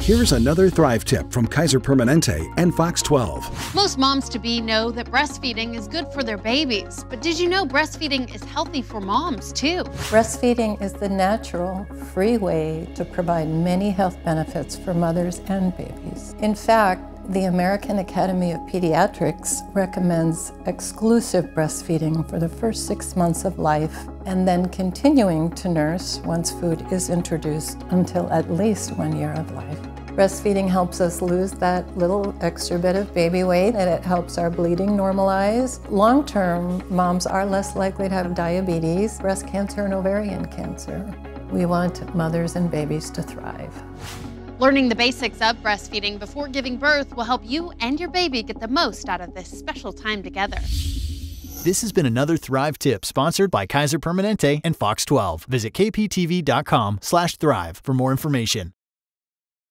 Here's another Thrive tip from Kaiser Permanente and Fox 12. Most moms-to-be know that breastfeeding is good for their babies, but did you know breastfeeding is healthy for moms too? Breastfeeding is the natural, free way to provide many health benefits for mothers and babies. In fact, the American Academy of Pediatrics recommends exclusive breastfeeding for the first 6 months of life and then continuing to nurse once food is introduced until at least 1 year of life. Breastfeeding helps us lose that little extra bit of baby weight, and it helps our bleeding normalize. Long-term, moms are less likely to have diabetes, breast cancer, and ovarian cancer. We want mothers and babies to thrive. Learning the basics of breastfeeding before giving birth will help you and your baby get the most out of this special time together. This has been another Thrive Tip sponsored by Kaiser Permanente and Fox 12. Visit kptv.com/thrive for more information.